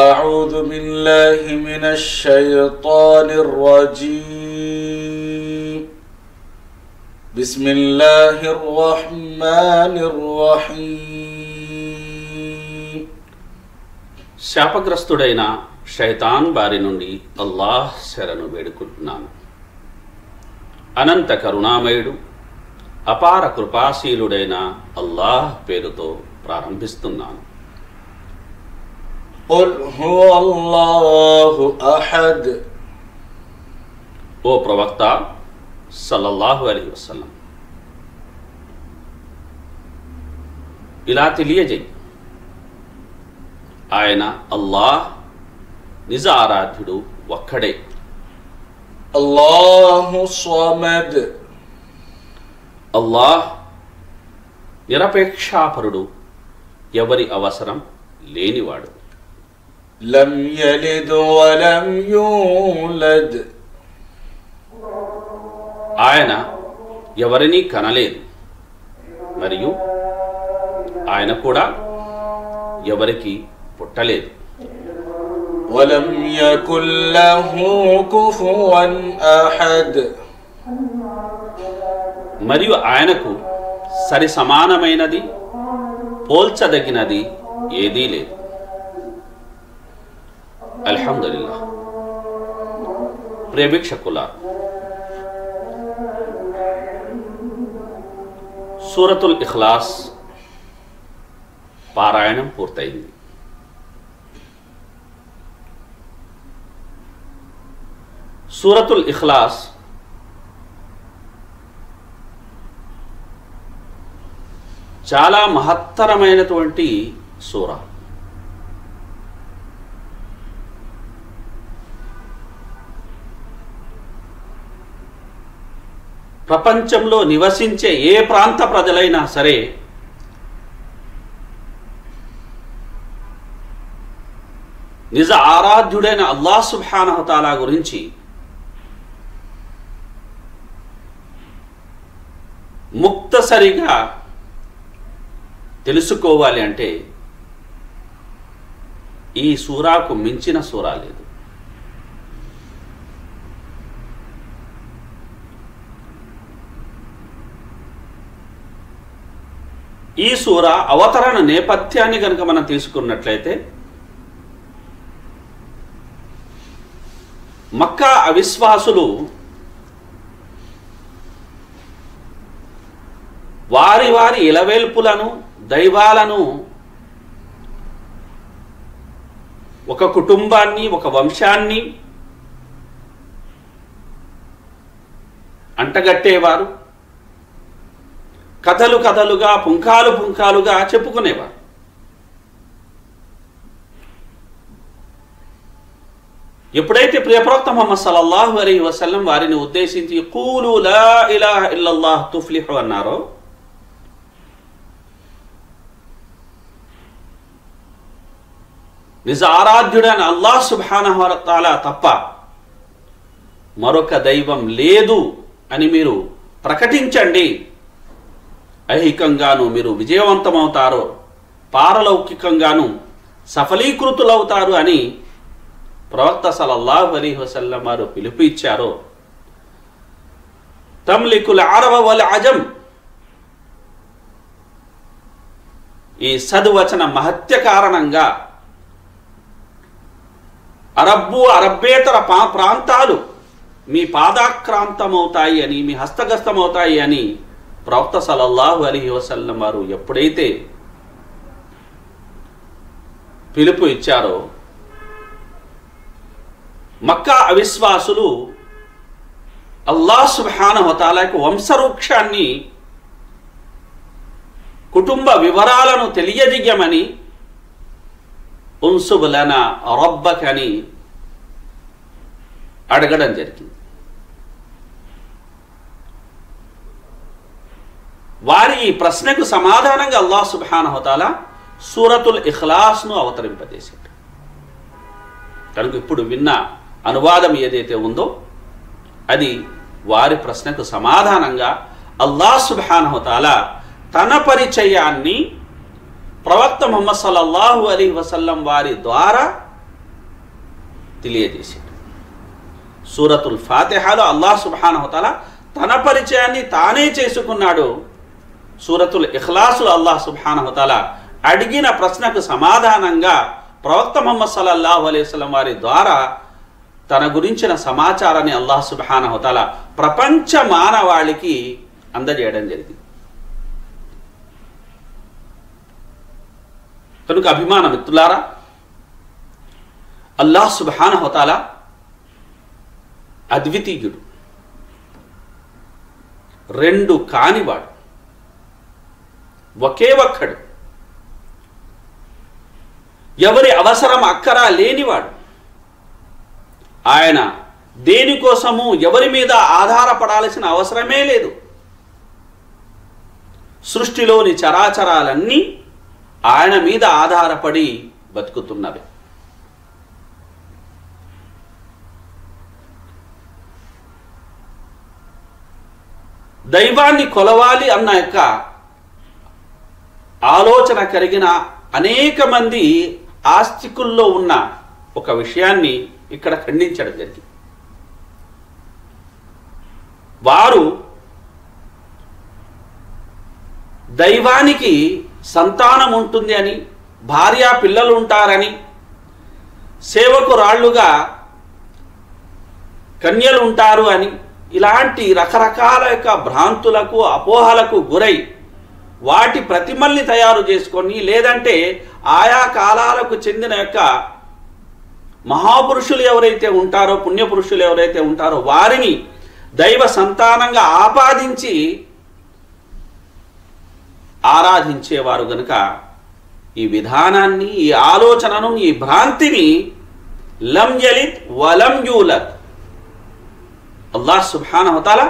أعوذ بالله من الشيطان الرجيم. بسم الله الرحمن الرحيم. శాపగ్రస్తుడైన శైతాన్ బారి నుండి అల్లాహ్ శరణు వేడుకుంటున్నాను. అనంత కరుణామయుడు అపార కృపాశీలుడైన అల్లాహ్ పేరుతో ప్రారంభిస్తున్నాను. قل هو الله أحد. ఓ ప్రవక్త సల్లల్లాహు అలైహి వసల్లం, ఇలా తెలియజేయి, ఆయన అల్లాహ్ నిజ ఆరాధ్యుడు ఒక్కడే. అల్లాహు స్వమద్. అల్లాహ్ నిరపేక్షాపరుడు, ఎవరి అవసరం లేనివాడు. లమ్ యలిద్ వలమ్ యూలద్. ఆయన ఎవరిని కనలేదు, మరియు ఆయన కూడా ఎవరికి పుట్టలేదు. వలమ్ యకుల్ లహు కుఫువన్ అహద్. మరియు ఆయనకు సరి సమానమైనది, పోల్చదగినది ఏదీ లేదు. అల్హమ్దులిల్లాహ్. ప్రేమిక్షకుల సూరతుల్ ఇఖ్లాస్ పారాయణం పూర్తయింది. సూరతుల్ ఇఖ్లాస్ చాలా మహత్తరమైనటువంటి సూరా. ప్రపంచంలో నివసించే ఏ ప్రాంత ప్రజలైనా సరే నిజ ఆరాధ్యుడైన అల్లాహ్ సుబ్హానహు తాలా గురించి ముక్తసరిగా తెలుసుకోవాలి అంటే ఈ సూరాకు మించిన సూరా లేదు. ఈ సూరా అవతరణ నేపథ్యాన్ని కనుక మనం తీసుకున్నట్లయితే మక్కా అవిశ్వాసులు వారి వారి ఇలవేల్పులను, దైవాలను, ఒక కుటుంబాన్ని, ఒక వంశాన్ని అంటగట్టేవారు. కథలు కథలుగా, పుంఖాలు పుంఖాలుగా చెప్పుకునేవారు. ఎప్పుడైతే ప్రియప్రవక్త ముహమ్మద్ సల్లల్లాహు అలైహి వసల్లం వారిని ఉద్దేశించి ఖూలు లా ఇలాహ ఇల్లల్లాహ్ తుఫ్లిహు అన్నారో, నిజ ఆరాధ్యుడైన అల్లాహ్ సుబ్హానహు వ తఆలా తప్ప మరొక దైవం లేదు అని మీరు ప్రకటించండి, ఐహికంగాను మీరు విజయవంతమవుతారో పారలౌకికంగాను సఫలీకృతులవుతారు అని ప్రవక్త సల్లల్లాహు అలైహి వసల్లం వారు పిలుపు ఇచ్చారో, తమ్లికుల్ అరబ వల్ అజం, ఈ సద్వచన మహత్య కారణంగా అరబ్బు, అరబ్బేతర ప్రాంతాలు మీ పాదాక్రాంతమవుతాయి అని, మీ హస్తగస్తమవుతాయి అని ప్రవక్త సల్లల్లాహు అలైహి వసల్లం వారు ఎప్పుడైతే పిలుపు ఇచ్చారో, మక్కా అవిశ్వాసులు అల్లాహ్ సుబ్హానహు వ తఆలా యొక్క వంశవృక్షాన్ని, కుటుంబ వివరాలను తెలియజేయమని, ఉన్సుబ్ లనా రబ్బక అని అడగడం జరిగింది. వారి ఈ ప్రశ్నకు సమాధానంగా అల్లాహ్ సుబ్హానహు వ తఆలా సూరతుల్ ఇఖ్లాస్ను అవతరింపజేశాడు. కనుక ఇప్పుడు విన్న అనువాదం ఏదైతే ఉందో అది వారి ప్రశ్నకు సమాధానంగా అల్లాహ్ సుబ్హానహు వ తఆలా తన పరిచయాన్ని ప్రవక్త ముహమ్మద్ సల్లల్లాహు అలైహి వసల్లం వారి ద్వారా తెలియ చేసాడు. సూరతుల్ ఫాతిహాలో అల్లాహ్ సుబ్హానహు తఆలా తన పరిచయాన్ని తానే చేసుకున్నాడు. సూరతుల్ ఇఖ్లాస్లో అల్లాహ్ సుబ్హానహు తఆలా అడిగిన ప్రశ్నకు సమాధానంగా ప్రవక్త ముహమ్మద్ సల్లల్లాహు అలైహి వసల్లం వారి ద్వారా తన గురించిన సమాచారాన్ని అల్లాహ్ సుబ్హానహు తఆలా ప్రపంచ మానవాళికి అందజేయడం జరిగింది. కనుక అభిమాన మిత్రులారా, అల్లాహ్ సుబ్హానహు తఆలా అద్వితీయుడు, రెండు కానివాడు, ఒకే ఒక్కడు, ఎవరి అవసరం అక్కరా లేనివాడు. ఆయన దేనికోసము ఎవరి మీద ఆధారపడాల్సిన అవసరమే లేదు. సృష్టిలోని చరాచరాలన్నీ ఆయన మీద ఆధారపడి బతుకుతున్నవి. దైవాన్ని కొలవాలి అన్న యొక్క ఆలోచన కలిగిన అనేక మంది ఆస్తికుల్లో ఉన్న ఒక విషయాన్ని ఇక్కడ ఖండించడం జరిగింది. వారు దైవానికి సంతానం ఉంటుంది అని, భార్య పిల్లలు ఉంటారని, సేవకు రాళ్లుగా కన్యలు ఉంటారు అని, ఇలాంటి రకరకాల యొక్క భ్రాంతులకు అపోహలకు గురై వాటి ప్రతిమల్ని తయారు చేసుకొని, లేదంటే ఆయా కాలాలకు చెందిన యొక్క మహాపురుషులు ఎవరైతే ఉంటారో, పుణ్యపురుషులు ఎవరైతే ఉంటారో వారిని దైవ సంతానంగా ఆపాదించి ఆరాధించేవారు. గనుక ఈ విధానాన్ని, ఈ ఆలోచనను, ఈ భ్రాంతిని లం యలిద్ వలం యూలద్, అల్లాహ్ సుబ్హానహు తఆలా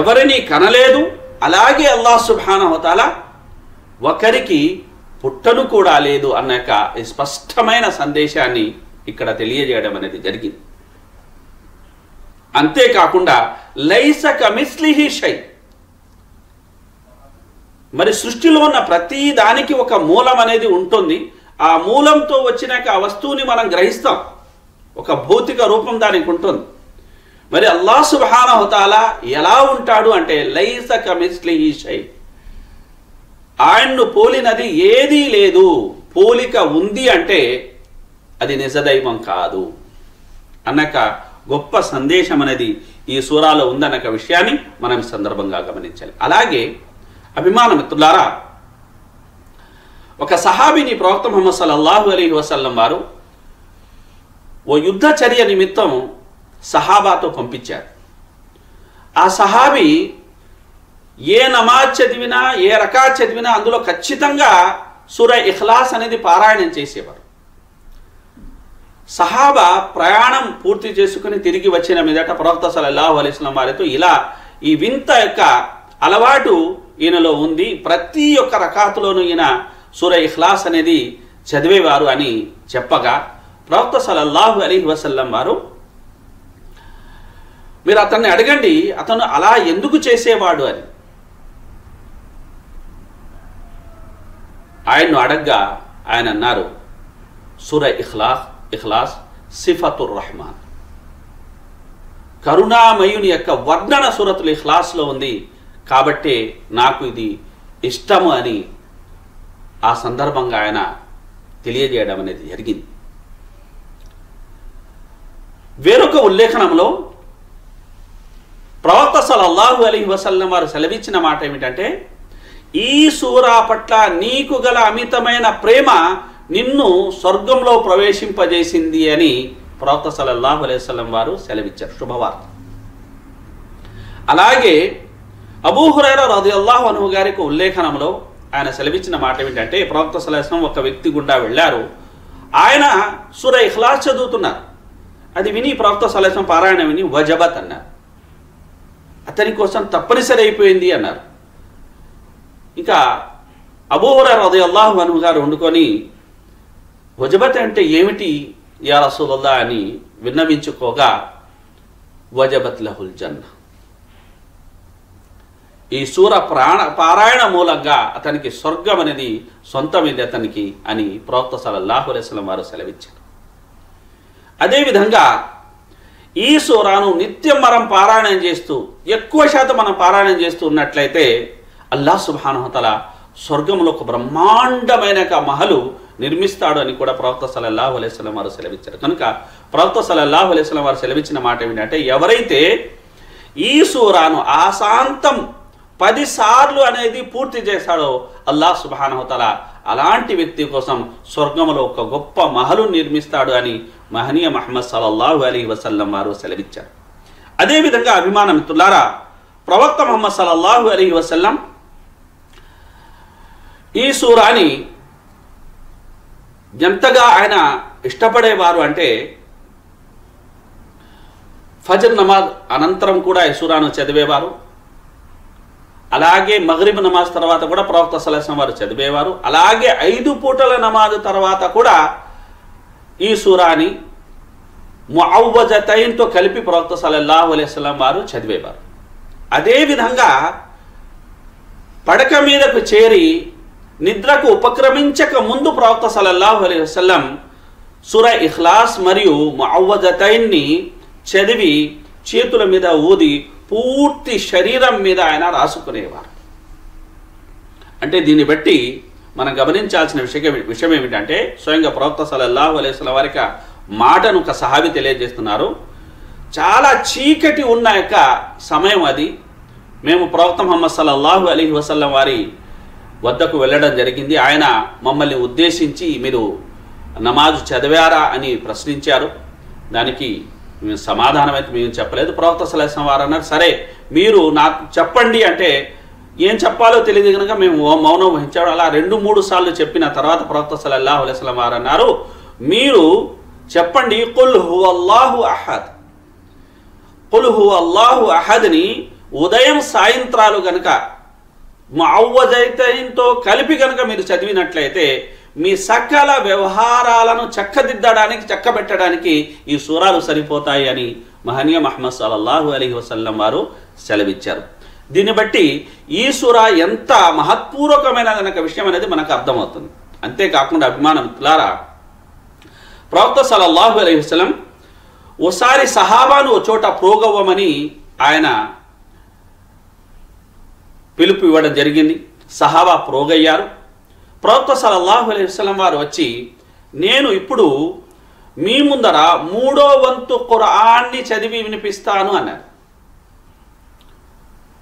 ఎవరిని కనలేదు, అలాగే అల్లాహ్ సుబ్హానహు తఆలా ఒకరికి పుట్టను కూడా లేదు అన్న యొక్క స్పష్టమైన సందేశాన్ని ఇక్కడ తెలియజేయడం అనేది జరిగింది. అంతేకాకుండా లైస కమిస్లిహి షై, మరి సృష్టిలో ఉన్న ప్రతి దానికి ఒక మూలం అనేది ఉంటుంది. ఆ మూలంతో వచ్చినాక ఆ వస్తువుని మనం గ్రహిస్తాం, ఒక భౌతిక రూపం దానికి ఉంటుంది. మరి అల్లాహ్ సుబ్హానహు తఆలా ఎలా ఉంటాడు అంటే లైస కమిస్లిహి షై, ఆయన్ను పోలినది ఏదీ లేదు. పోలిక ఉంది అంటే అది నిజదైవం కాదు అన్నక గొప్ప సందేశం అనేది ఈ సూరాలో ఉందన్న విషయాన్ని మనం సందర్భంగా గమనించాలి. అలాగే అభిమాన మిత్రులారా, ఒక సహాబీని ప్రవక్త ముహమ్మద్ సల్లల్లాహు అలైహి వసల్లం వారు ఓ యుద్ధ చర్య నిమిత్తం సహాబాతో పంపించారు. ఆ సహాబీ ఏ నమాజ్ చదివినా, ఏ రకా చదివినా అందులో ఖచ్చితంగా సూరా ఇఖ్లాస్ అనేది పారాయణం చేసేవారు. సహాబా ప్రయాణం పూర్తి చేసుకుని తిరిగి వచ్చిన మీదట ప్రవక్త సల్లల్లాహు అలైహి వసల్లం వారితో ఇలా, ఈ వింత యొక్క అలవాటు ఈయనలో ఉంది, ప్రతి ఒక్క రకాతులోనూ ఈయన సూరా ఇఖ్లాస్ అనేది చదివేవారు అని చెప్పగా, ప్రవక్త సల్లల్లాహు అలైహి వసల్లం వారు, మీరు అతన్ని అడగండి అతను అలా ఎందుకు చేసేవాడు అని. ఆయన్ను అడగ్గా ఆయన అన్నారు, సూరా ఇఖ్లాస్ సిఫతుర్ రహమాన్, కరుణామయుని యొక్క వర్ణన సూరతుల్ ఇఖ్లాస్లో ఉంది, కాబట్టే నాకు ఇది ఇష్టము అని ఆ సందర్భంగా ఆయన తెలియజేయడం అనేది జరిగింది. వేరొక ఉల్లేఖనంలో ప్రవక్త సల్లల్లాహు అలైహి వసల్లం వారు సెలవిచ్చిన మాట ఏమిటంటే, ఈ సూరా పట్ల నీకు గల అమితమైన ప్రేమ నిన్ను స్వర్గంలో ప్రవేశింపజేసింది అని ప్రవక్త సల్లల్లాహు అలైహి వసల్లం వారు సెలవిచ్చారు. శుభవార్త. అలాగే అబూ హురైరా రదియల్లాహు అన్హు గారికి ఉల్లేఖనంలో ఆయన సెలవిచ్చిన మాట ఏమిటంటే, ప్రవక్త సల్లల్లాహు అలైహి వసల్లం ఒక వ్యక్తి గుండా వెళ్ళారు. ఆయన సూరా ఇఖ్లాస్ చదువుతున్నారు. అది విని ప్రవక్త సల్లల్లాహు అలైహి వసల్లం పారాయణ విని వజబత్ అన్నారు, అతని కోసం తప్పనిసరి అయిపోయింది అన్నారు. ఇంకా అబూ హురైరా రదియల్లాహు అన్హు గారు వండుకొని వజబత్ అంటే ఏమిటి యా రసూలల్లాహ్ అని విన్నవించుకోగా, వజబత్ లహుల్ జన్న, ఈ సూర పారాయణ మూలంగా అతనికి స్వర్గం అనేది సొంతమైంది అతనికి అని ప్రవక్త సల్లల్లాహు అలైహి వసల్లం వారు సెలవిచ్చారు. అదేవిధంగా ఈ సూరాను నిత్యం మనం పారాయణం చేస్తూ ఎక్కువ శాతం మనం పారాయణం చేస్తూ ఉన్నట్లయితే అల్లాహ్ సుబ్హానహు తఆలా స్వర్గంలో ఒక బ్రహ్మాండమైన మహలు నిర్మిస్తాడు అని కూడా ప్రవక్త సల్లల్లాహు అలైహి వసల్లం వారు సెలవిచ్చారు. కనుక ప్రవక్త సల్లల్లాహు అలైహి వసల్లం వారు సెలవిచ్చిన మాట ఏమిటంటే ఎవరైతే ఈ సూరాను ఆశాంతం 10 సార్లు అనేది పూర్తి చేశాడో అల్లాహ్ సుబ్హానహు తఆలా అలాంటి వ్యక్తి కోసం స్వర్గంలో ఒక గొప్ప మహలు నిర్మిస్తాడు అని మహనీయ ముహమ్మద్ సల్లల్లాహు అలైహి వసల్లం వారు సెలవిచ్చారు. అదే విధంగా అభిమాన మిత్రులారా, ప్రవక్త ముహమ్మద్ సల్లల్లాహు అలైహి వసల్లం ఈ సూరాని ఎంతగా ఆయన ఇష్టపడేవారు అంటే ఫజర్ నమాజ్ అనంతరం కూడా ఈ సూరాను చదివేవారు. అలాగే మగ్రిబ్ నమాజ్ తర్వాత కూడా ప్రవక్త సల్లల్లాహు అలైహి వసల్లం వారు చదివేవారు. అలాగే 5 పూటల నమాజ్ తర్వాత కూడా ఈ సూరాని ముఅవ్వజతైన్తో కలిపి ప్రవక్త సల్లల్లాహు అలైహి వసల్లం వారు చదివేవారు. అదేవిధంగా పడక మీదకు చేరి నిద్రకు ఉపక్రమించక ముందు ప్రవక్త సల్లల్లాహు అలైహి వసల్లం సూరా ఇఖ్లాస్ మరియు ముఅవ్వజతైన్ని చదివి చేతుల మీద ఊది పూర్తి శరీరం మీద ఆయన రాసుకునేవారు. అంటే దీన్ని బట్టి మనం గమనించాల్సిన విషయం ఏమిటంటే స్వయంగా ప్రవక్త సల్లల్లాహు అలైహి వసల్లం వారికి మాటను ఒక సహాబీ తెలియజేస్తున్నారు. చాలా చీకటి ఉన్న యొక్క సమయం అది. మేము ప్రవక్త ముహమ్మద్ సల్లల్లాహు అలైహి వసల్లం వారి వద్దకు వెళ్ళడం జరిగింది. ఆయన మమ్మల్ని ఉద్దేశించి మీరు నమాజు చదివారా అని ప్రశ్నించారు. దానికి మేము సమాధానం అయితే మేము చెప్పలేదు. ప్రవక్త సల్లల్లాహు అలైహి వసల్లం వారు అన్నారు, సరే మీరు నాకు చెప్పండి అంటే ఏం చెప్పాలో తెలియదు కనుక మేము మౌనం వహించాము. అలా 2-3 సార్లు చెప్పిన తర్వాత ప్రవక్త సల్లల్లాహు అలైహి వసల్లం వారు అన్నారు, మీరు చెప్పండి ఖుల్ హువల్లాహు అహద్, ఖుల్ హువల్లాహు అహద్ని ఉదయం సాయంత్రాలు గనక ముఅవ్వజతైన్తో కలిపి గనక మీరు చదివినట్లయితే మీ సకల వ్యవహారాలను చక్కదిద్దడానికి చక్కబెట్టడానికి ఈ సూరాలు సరిపోతాయి అని మహనీయ ముహమ్మద్ సల్లల్లాహు అలైహి వసల్లం వారు సెలవిచ్చారు. దీన్ని బట్టి ఈ సూరా ఎంత మహత్పూర్వకమైన గనక విషయం అనేది మనకు అర్థమవుతుంది. అంతేకాకుండా అభిమానం లారా, ప్రవక్త సల్లల్లాహు అలైహి వసల్లం ఓసారి సహాబాను ఓ చోట పోగవ్వమని ఆయన పిలుపు ఇవ్వడం జరిగింది. సహాబా ప్రోగయ్యారు. ప్రవక్త సల్లల్లాహు అలైహి వసల్లం వారు వచ్చి, నేను ఇప్పుడు మీ ముందర 3వ వంతు ఖురాన్ని చదివి వినిపిస్తాను అన్నారు.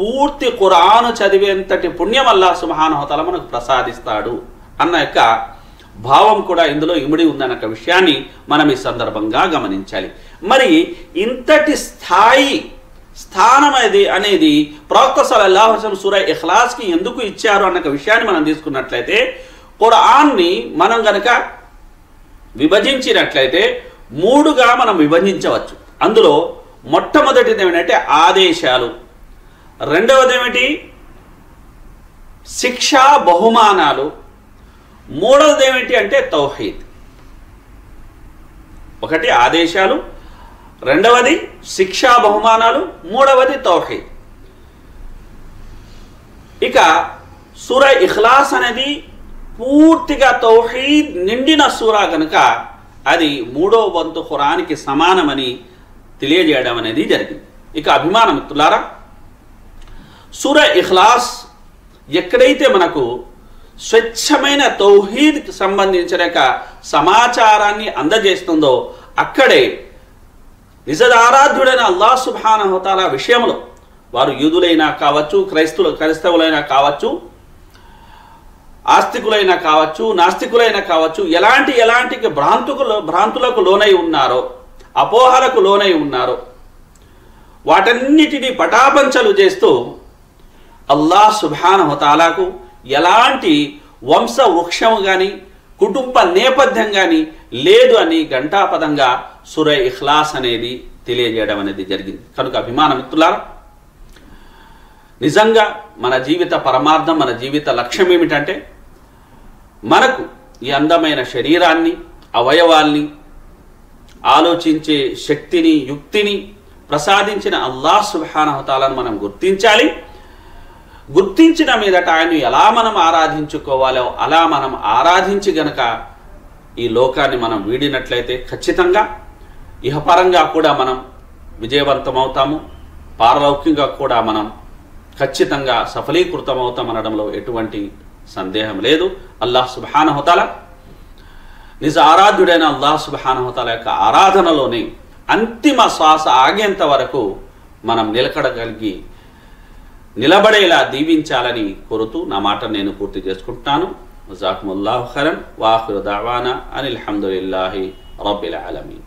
పూర్తి ఖురాను చదివేంతటి పుణ్యం అల్లాహ్ సుబ్హానహు తఆలా మనకు ప్రసాదిస్తాడు అన్న యొక్క భావం కూడా ఇందులో ఇమిడి ఉందన్న విషయాన్ని మనం ఈ సందర్భంగా గమనించాలి. మరి ఇంతటి స్థానం అనేది ప్రవక్త సల్లల్లాహు అలైహి వసల్లం సూరా ఇఖ్లాస్కి ఎందుకు ఇచ్చారు అన్న విషయాన్ని మనం తీసుకున్నట్లయితే ఖురాన్ని మనం గనక విభజించినట్లయితే 3గా మనం విభజించవచ్చు. అందులో మొట్టమొదటిది ఏమిటంటే ఆదేశాలు, రెండవది ఏమిటి శిక్షా బహుమానాలు, మూడవది ఏమిటి అంటే తౌహీద్. ఒకటి ఆదేశాలు, రెండవది శిక్షా బహుమానాలు, మూడవది తౌహీద్. ఇక సూరా ఇఖ్లాస్ అనేది పూర్తిగా తౌహీద్ నిండిన సూరా కనుక అది 3వ వంతు ఖురాన్కి సమానమని తెలియజేయడం అనేది జరిగింది. ఇక అభిమాన మిత్రులారా, సూరా ఇఖ్లాస్ ఎక్కడైతే మనకు స్వచ్ఛమైన తౌహీద్కి సంబంధించిన సమాచారాన్ని అందజేస్తుందో అక్కడే నిజారాధ్యుడైన అల్లాహ్ సుబ్హానహు తఆలా విషయంలో వారు యూదులైనా కావచ్చు, క్రైస్తవులైనా కావచ్చు, ఆస్తికులైనా కావచ్చు, నాస్తికులైనా కావచ్చు, ఎలాంటి భ్రాంతులకు లోనై ఉన్నారో, అపోహలకు లోనై ఉన్నారో వాటన్నిటినీ పటాపంచలు చేస్తూ అల్లాహ్ సుబ్హానహు తఆలాకు ఎలాంటి వంశవృక్షం కానీ కుటుంబ నేపథ్యం కానీ లేదు అని ఘంటాపదంగా సూరా ఇఖ్లాస్ అనేది తెలియజేయడం అనేది జరిగింది. కనుక అభిమాన మిత్రులారా, నిజంగా మన జీవిత పరమార్థం మన జీవిత లక్ష్యం ఏమిటంటే మనకు ఈ అందమైన శరీరాన్ని అవయవాల్ని ఆలోచించే శక్తిని యుక్తిని ప్రసాదించిన అల్లాహ్ సుబ్హానహు వ తఆలాను మనం గుర్తించాలి. గుర్తించిన మీదట ఆయనను ఎలా మనం ఆరాధించుకోవాలో అలా మనం ఆరాధించి గనక ఈ లోకాన్ని మనం వీడినట్లయితే ఖచ్చితంగా ఇహపరంగా కూడా మనం విజయవంతం అవుతాము, పారలౌకికంగా కూడా మనం ఖచ్చితంగా సఫలీకృతం అవుతామనడంలో ఎటువంటి సందేహం లేదు. అల్లాహ్ సుబ్హానహు వ తఆలా నిజ ఆరాధ్యుడైన అల్లాహ్ సుబ్హానహు వ తఆలా యొక్క ఆరాధనలోనే అంతిమ శ్వాస ఆగేంత వరకు మనం నిలకడగలిగి నిలబడేలా దీవించాలని కోరుతూ నా మాట నేను పూర్తి చేసుకుంటాను. జజాకుముల్లాహు ఖైరన్. వాఖిరు దఅవానా అనిల్ హమ్దులిల్లాహి రబ్బిల్ ఆలమీన్.